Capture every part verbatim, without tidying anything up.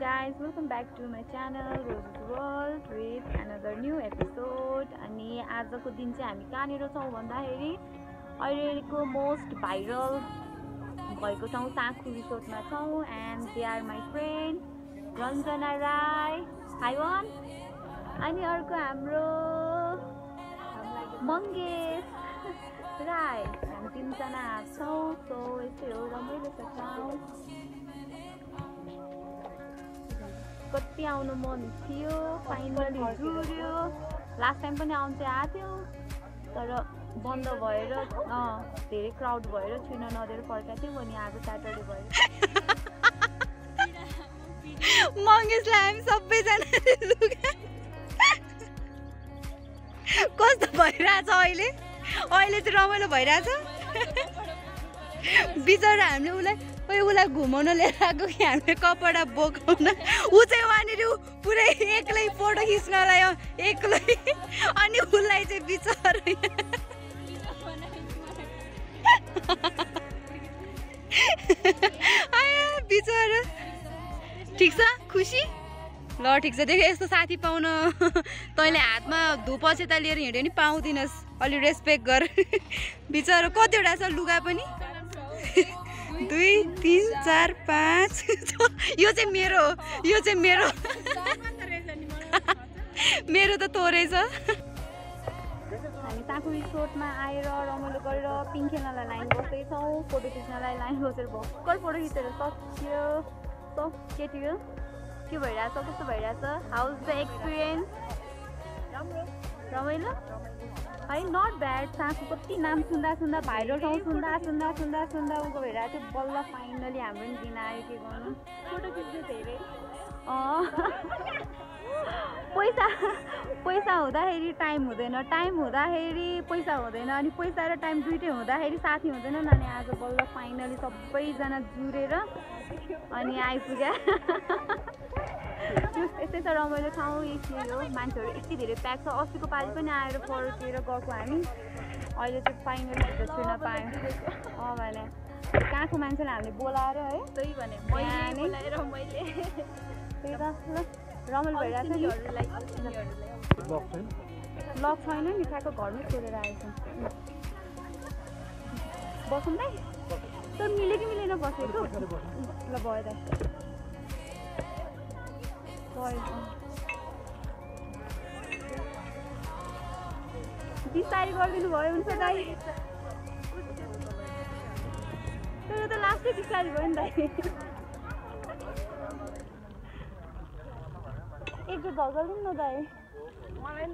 Guys, welcome back to my channel Rose's World with another new episode. अनि आजको दिन चाहिँ हामी कहाँनिर छौँ भन्दाखेरि अहिलेको मोस्ट भाइरल भएको ठाउँ साङ्खु रिसोर्टमा छौँ। And they are my friend Ranjana Rai हाइवान अनि अर्को हाम्रो मङ्गेश राई, हामी तिनजना छौँ। सो यस्तै हो, रमाइलो छ ठाउँ। कति आउनु मन थियो, फाइनली जुर्यो। लास्ट टाइम पनि आउनु चाहिँ आएको थियो तर बन्द भएर धेरै क्राउड भएर छुइन नदिएर फर्काएको थियो। अनि आज स्याटरडे भयो। मङ्गेशलाई हामी सबैजना कस्तो भइरहेछ अहिले अहिले चाहिँ रमाइलो भइरहेछ। बिचरा हामीले उसलाई कोही उसलाई घुमाउन लिएर आएको कि हामीले कपडा बोकाउन, ऊ चाहिँ वहाँनिर पुरै एक्लै फोटो खिच्नलाई एक्लै। अनि उसलाई चाहिँ बिचरा आया बिचरा। ठिक छ, खुसी ल? ठिक छ, देख यस्तो साथी पाउन तैँले हातमा धुप अक्षता लिएर हिँड्यो नि पाउँदिनस्, अलि रेस्पेक्ट गर। बिचरा कतिवटा छ लुगा पनि? दुई तीन चार पाँच यो चाहिँ मेरो हो, यो चाहिँ मेरो मेरो त तोरै छ। हामी साङ्खु रिसोर्टमा आएर रमाइलो गरेर पिङ खेल्नलाई लाइन बस्दैछौँ, फोटो खिच्नलाई लाइन बसेर भर्खर फोटो खिचेर सक्यो। सब केटियो के भइरहेछ, कस्तो भइरहेछ? How is the experience? रमाइलो है, नट ब्याड। साँखु कति नाम सुन्दा सुन्दा भाइरल ठाउँ सुन्दा सुन्दा सुन्दा सुन्दा उनको भइरहेको थियो। बल्ल फाइनली हाम्रो पनि दिन आयो। के गर्नु, फोटो खिच्नु धेरै पैसा पैसा हुँदाखेरि टाइम हुँदैन, टाइम हुँदाखेरि पैसा हुँदैन, अनि पैसा र टाइम दुइटै हुँदाखेरि साथी हुँदैन। अनि आज बल्ल फाइनली सबैजना जुरेर अनि आइपुग्या। यस्तै त रमाइलो ठाउँ यस्तै हो। मान्छेहरू यति धेरै प्याक छ, अस्तिको पालि पनि आएर परोतिर गएको हामी। अहिले चाहिँ फाइनली भित्र छुन पायौँ। अँ भने कहाँको मान्छेलाई हामीले बोलाएर है, त्यही भने मैले त्यही त रमाइलो भइरहेको छ। लक छैन नि, कहाँको घरमै छोडेर आएछौँ। बसौँ दाइ, त मिल्यो कि मिलेन बसेको? ल भयो दाइ, बिस्तारै गरिदिनु भयो हुन्छ दाइ। तर त लास्टै बिस्तारै भयो नि दाइ। एकचोटि धगलिदिनु न दाइ,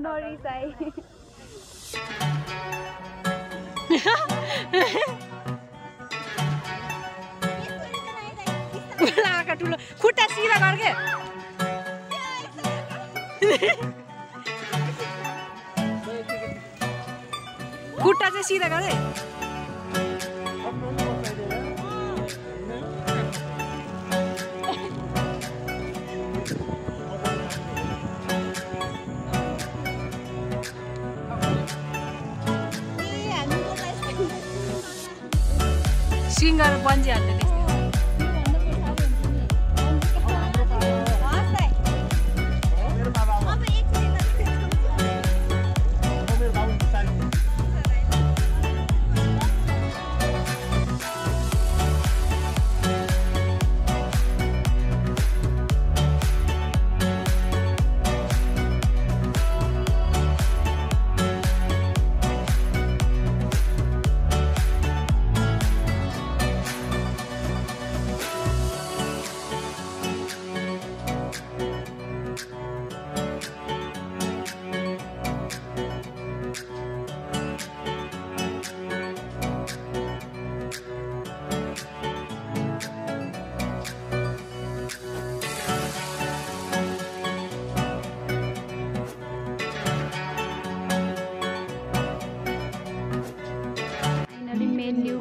नरिसाइ। आँखा ठुलो, खुट्टा सिधा गर के। खुट्टा चाहिँ सिधा गरे। सिङ्गर बन्जिहाल्ने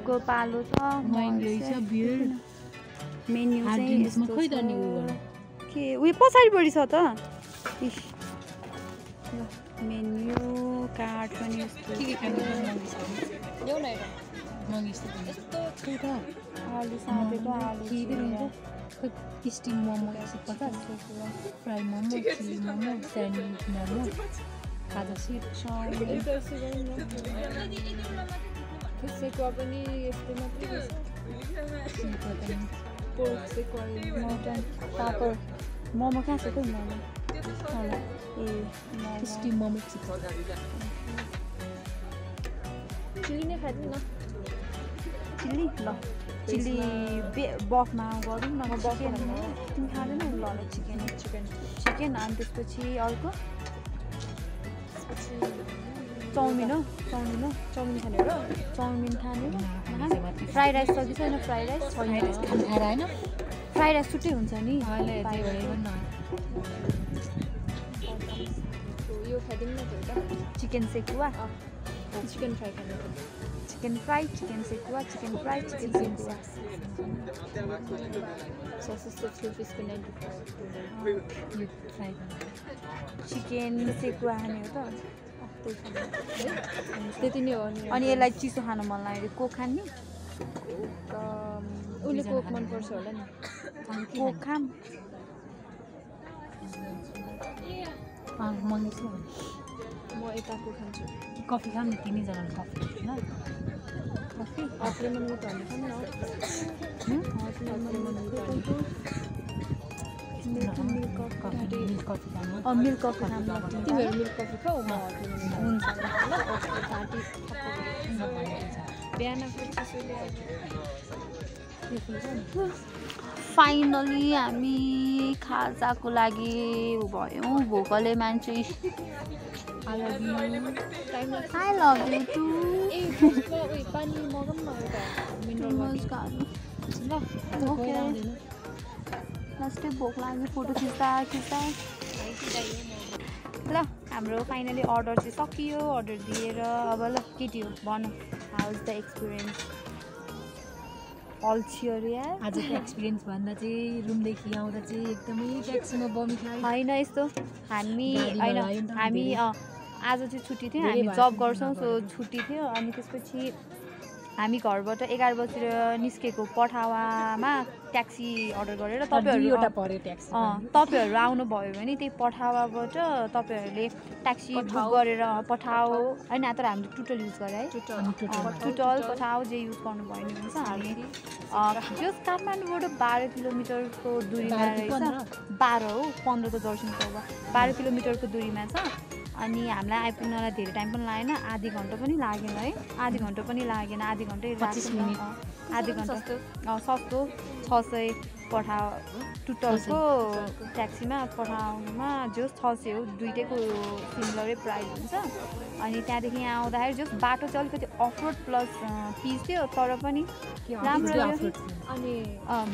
को पालो त महँगै छ बियर मेन्यु चाहिँ यसमा खोइ त नि के उयो पछाडी बढी छ त मेन्यु कार्ड पनि यस्तो के खानु ल्याउ न एउटा महँगै छ यस्तो छ आलु साथे त आलु के दिन्छ स्टिम मोमो पचास fry momo chilli momo sandwich momo खाजा सिप छ से को अपनी इसको मतलब पोर्क से कोई मटन पापड़ मोमो कहाँ से कोई मोमो ये स्टीम मोमो चिल्ली नहीं खाती ना चिल्ली लो चिल्ली बॉफ माँ गॉर्डन ना बॉफ ना तुम खा रहे ना लॉल चिकन चिकन चिकन आम तो इसको ची और को चाउमिन हो चाउमिन हो चाउमिन खाने हो चाउमिन खाने हो फ्राई राइस सब्जी से ना फ्राई राइस फ्राई राइस खाना है ना फ्राई राइस छुट्टी होने चाहिए नहीं हाँ ले दे वाले ना यो खाते हैं ना तो चिकन सेकुआ चिकन फ्राई करने को chicken fry chicken sekuwa chicken fry chicken sekuwa sauces तो फ्राई फिश करने को फ्राई चिकन सेकुआ है ना तो त्यति नै हो नि अनि यसलाई चिसो खान मन लाग्यो कोक खान्नी उले कोक मन पर्छ होला नि कोक खाम अँ मङ्गी छु म यता कोक खान्छु कफी खाम नि तिमी जनाल कफी हैन कफी आफुले मन मुत अनि खाम न हैन आफुले मन मन और मिल्क कॉफी खाम तीन बार मिल्क कॉफी खाओ माँ उन सब ना और पार्टी बयान अपने सुबह फाइनली आमी खाजा को लगी वो भोकले मानची I love you I love you too पानी मगम मगम ओके लास्ट भोक लगे फोटो खिच्दा खिच्दा ल हाम्रो फाइनली अर्डर चाहिँ सकियो अर्डर दिएर अब ल केटी हो भन हाउ इज द एक्सपिरियन्स अल्छियर यार आजको एक्सपिरियन्स भन्दा चाहिँ रुमदेखि आउँदा चाहिँ एकदमै ट्याक्सीमा बमि खायो हैन यस्तो हामी हैन हामी आज चाहिँ छुट्टी थियो हामी जब गर्छौं सो छुट्टी थियो अनि त्यसपछि हामी घरबाट एघार बजेर निस्केको पठावामा ट्याक्सी अर्डर गरेर तपाईहरु एउटा पर्यो ट्याक्सी तपाईहरु आउनु भयो भने त्यही पठावाबाट तपाईहरुले ट्याक्सी बुक गरेर पठाओ हैन तर हामीले टोटल युज गरे है टोटल पठाओ जे युज गर्नु भयो नि हुन्छ हामी जस काठमाडौँबाट बाह्र किलोमिटरको दूरीमा रहेछ बाह्र हो पन्ध्र को दर्शन पर्व बाह्र किलोमिटरको दूरीमा छ अनि हामीलाई आइपुग्नलाई धेरै टाइम पनि लागेन आधी घण्टा पनि लागेन है आधी घण्टा पनि लागेन आधी घण्टै पच्चीस मिनेट आधी घण्टा सस्तो छ सय पठाउ टोटलको ट्याक्सीमा पठाउनुमा जो छ सय हो दुईटैको सिमिलरै प्राइस हुन्छ अनि त्यहाँदेखि यहाँ आउँदाखेरि जो बाटो चाहिँ अलिकति अफरोड प्लस पिच थियो तर पनि राम्रो अनि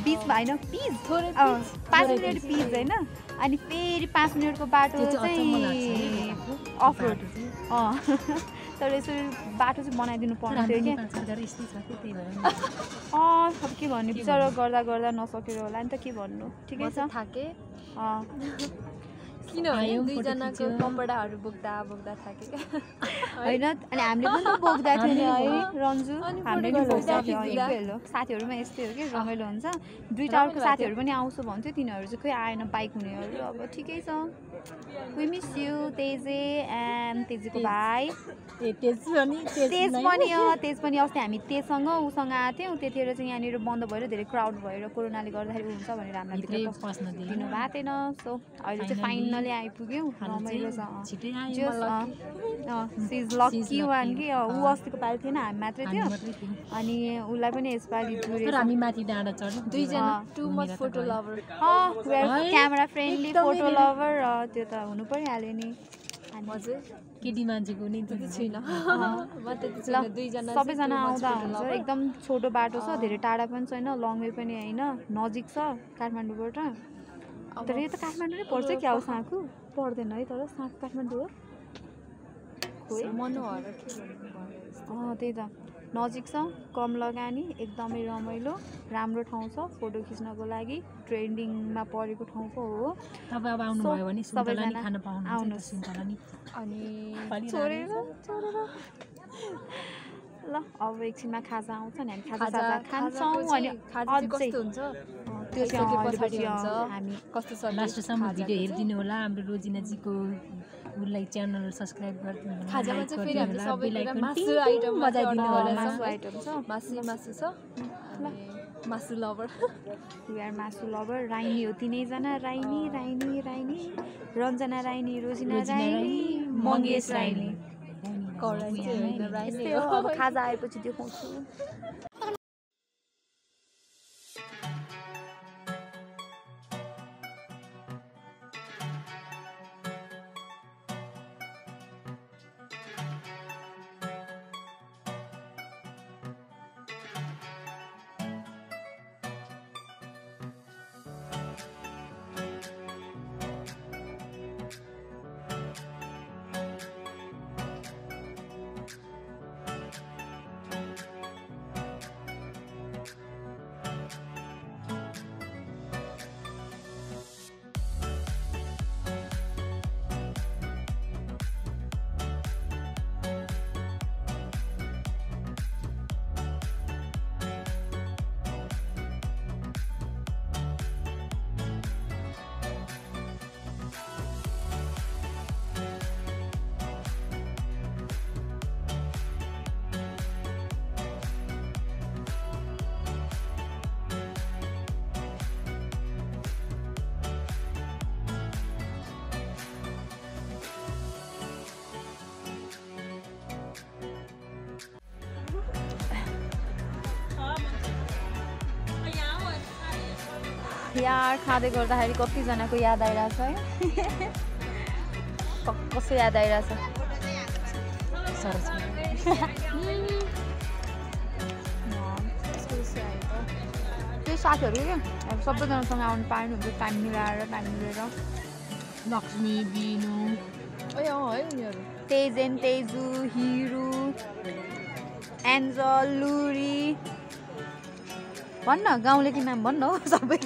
बिच भएन पिच थोरै पाँच मिनट पिच होइन अनि फेरि पाँच मिनटको बाटो चाहिँ अफरोड अँ तर यसरी बाटो चाहिँ बनाइदिनु पर्ने थियो क्या अँ अब के भन्ने विचार गर्दा गर्दा नसकेर होला नि त के भन्नु ठिकै छ थाके किनभने दुईजनाको कपडाहरू बोक्दा बोक्दा थाके होइन अनि हामीले पनि त बोक्दा थिएन है रन्जु हामीले पनि बोक्दा थियौँ साथीहरूमा यस्तै हो कि रमाइलो हुन्छ दुईटा अर्को साथीहरू पनि आउँछु भन्थ्यो तिनीहरू चाहिँ खै आएन बाइक हुनेहरू अब ठिकै छ we miss you Teje and तेजेको भाइ तेज पनि तेज पनि तेज पनि अस्ति हामी तेजसँग उसँग आएको थियौँ त्यतिखेर चाहिँ यहाँनिर बन्द भएर धेरै क्राउड भएर कोरोनाले गर्दाखेरि हुन्छ भनेर हामीलाई भित्र पस्न दिनु भएको थिएन सो अहिले चाहिँ फाइनल ले आइपुग्यौ रमाइलो छ छिटै आयो सी इज लकी वान के उ अस्तिको पालि थिएन हामी मात्रै थियो अनि उलाई पनि यसपालि जुरे तर हामी माथि डाँडा चढ्यौ दुईजना टु मच फोटो लभर अँ क्यामेरा फ्रेन्डली फोटो लभर त्यो त हुनु परिहाल्यो नि म चाहिँ केटी मान्छेको नि त्यति छैन म त छैन दुईजना सबैजना आउँदा हुन्छ एकदम छोटो बाटो छ धेरै टाढा पनि छैन लङ वे पनि हैन नजिक छ काठमाडौँबाट तर यो त काठमाडौँ नै पर्छ क्या हो साँखु पर्दैन है तर साँखु काठमाडौँ हो मनोहर अँ त्यही त नजिक छ, कम लगानी, एकदमै रमाइलो राम्रो ठाउँ छ फोटो खिच्नको लागि। ट्रेन्डिङमा परेको ठाउँ पो हो। तपाई अब आउनु भयो भने सुन्तला नि खान पाउनुहुन्छ। आउनु सुन्तला नि अनि छोडेर छोडेर ल अब एकछिनमा खाजा आउँछ नि, हामी खाजा खान्छौँ। अनि खाजा कस्तो हुन्छ त्यो चाहिँ पछाडी हुन्छ। हामी कस्तो छ लास्टसम्म भिडियो हेर्दिनु होला। हाम्रो रोजिनाजीको उलाई च्यानल सब्स्क्राइब गर्दिनु। खाजामा चाहिँ फेरि हामी सबैलाई मासु आइटम मजादिनु होला। मासु आइटम छ, मासु मासु छ। Masu lover we are masu lover. Raini हो तिनैजना, राइनी राइनी राइनी रञ्जना राइनी, रोजिना राइनी, मङ्गेश राइनी। खाजा आएपछि देखाउँछु। यार खाँदै गर्दाखेरि कतिजनाको याद आइरहेछ है। कसो याद आइरहेछ? त्यो साथीहरू क्या अब सबैजनासँग आउनु पाएनुहुन्छ टाइम मिलाएर टाइम मिलेर। लक्ष्मी, बिनु, ओ है उनीहरू, तेजेन, तेजु, हिरु, एन्जल, लुरी, भन्न गाउँले कि नाम भन्न हो सबै।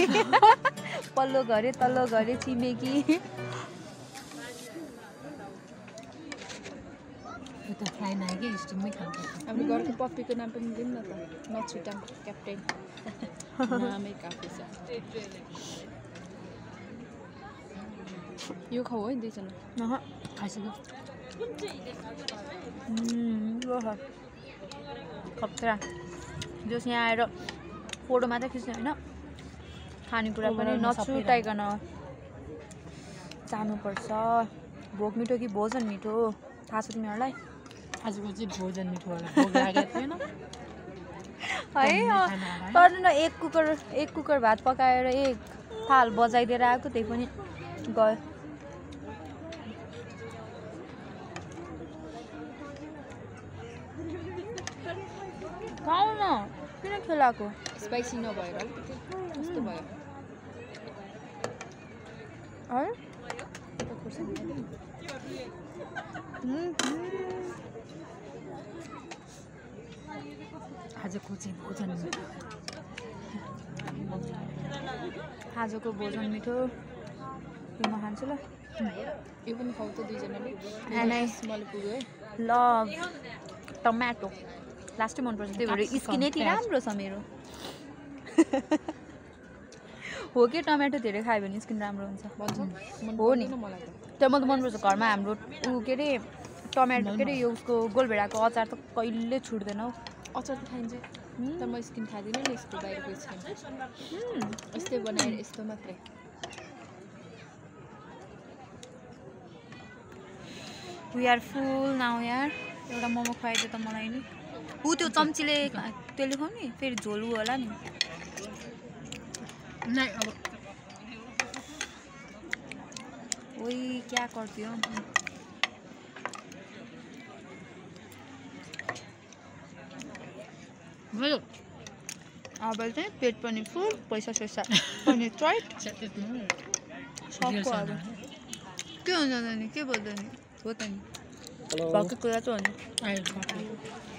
पल्लो घरे, तल्लो घरे, छिमेकी, पप्पीको नाम पनि दिउँ न त, नछुटाम क्याप्टेन नामै काफी छ। यो खाऊ है दुईजना, खाइसक्यो खतरा। जस यहाँ आएर फोटो मात्र खिच्ने होइन, खानेकुरा पनि नछुटाइकन जानुपर्छ। भोक मिठो कि भोजन मिठो थाहा छ तिमीहरूलाई? आजको चाहिँ भोजन मिठो होला, भोक लागेको थिएन है। तर न एक कुकर एक कुकर भात पकाएर एक थाल बजाइदिएर आएको, त्यही पनि गयो। खाऊ न, किन खेलाएको? स्पाइसी नभएर अलिकति कस्तो भयो है। आजको चाहिँ भोजन मिठो, आजको भोजन मिठो। यो म खान्छु ल, यो पनि खाऊ त दुईजनाले। मैले पुग्यो है ल। टमाटो लास्टै मनपर्छ, त्यही भएर स्किन यति राम्रो छ मेरो। हो कि टमाटो धेरै खायो भने स्किन राम्रो हुन्छ हो नि। त्यो म त मनपर्छ। घरमा हाम्रो ऊ के अरे टमाटो के अरे यो उसको गोलभेडाको अचार त कहिले छुट्दैन हौ। अचार त खाइन्छ तर म स्किन खाँदिनँ नि यस्तो बाहिरको स्किन। यस्तै बनाएर यस्तो मात्रै वी आर फुल नाउ यार। एउटा मोमो खुवाइदियो त मलाई नि। ऊ त्यो चम्चीले त्यसले खाऊ नि, फेरि झोलु होला नि। ओइ क्या गर्थ्यो अब चाहिँ? पेट पनि फुल, पैसा सैसा अनि ट्राइट सबको अब के हुन्छ नि, के बोल्दैन हो त नि। भक्कै कुरा त हो नि।